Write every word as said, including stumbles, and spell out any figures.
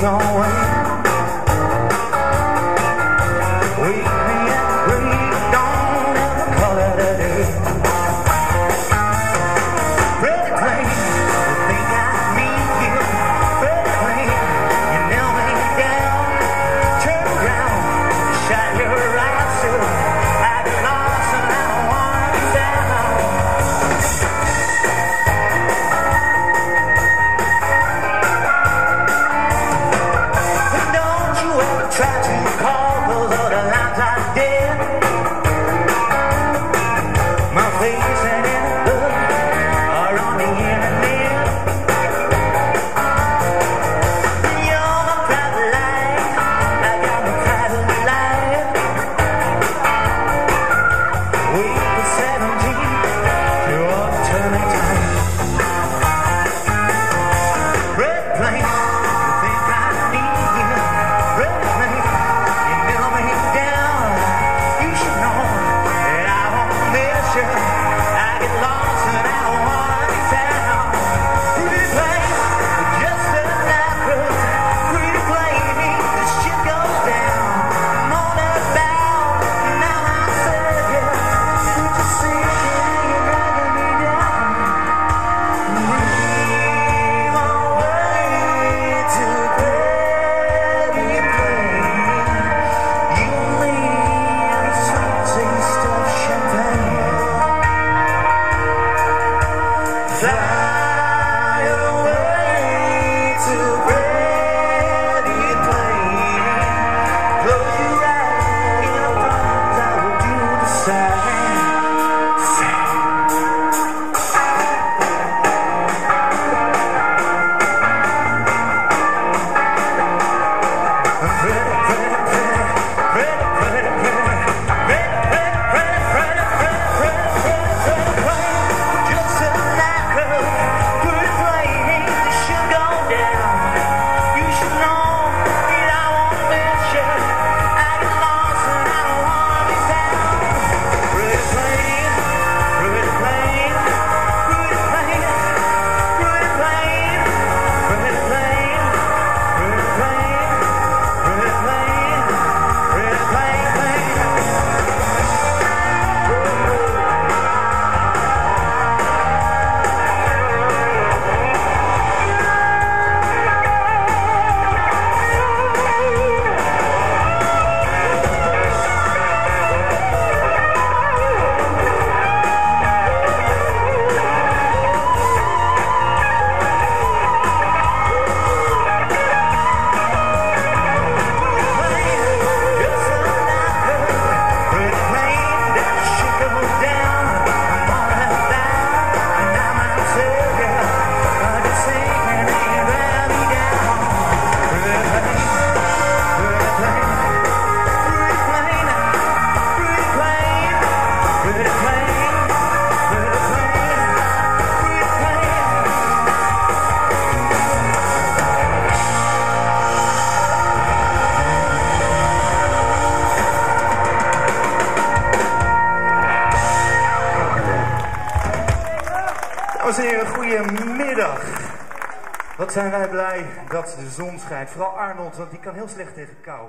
your way. Wake me at break of dawn in the color of day. Red rain, you think I need you. Red rain, you nail me down. Turn around, shine your eyes so I get lost and I want you down. Try to call those other lines I did. My face and it are on the internet. And you're my private life, I got my private life. Wait for seventeen through eternity. Red plane, you think I need you. Red fly away to pretty plain. Blow you out in your arms, I will do the same. Pretty, pretty, pretty, pretty, pretty, pretty. Dames en heren, goedemiddag. Wat zijn wij blij dat de zon schijnt. Vooral Arnold, want die kan heel slecht tegen kou.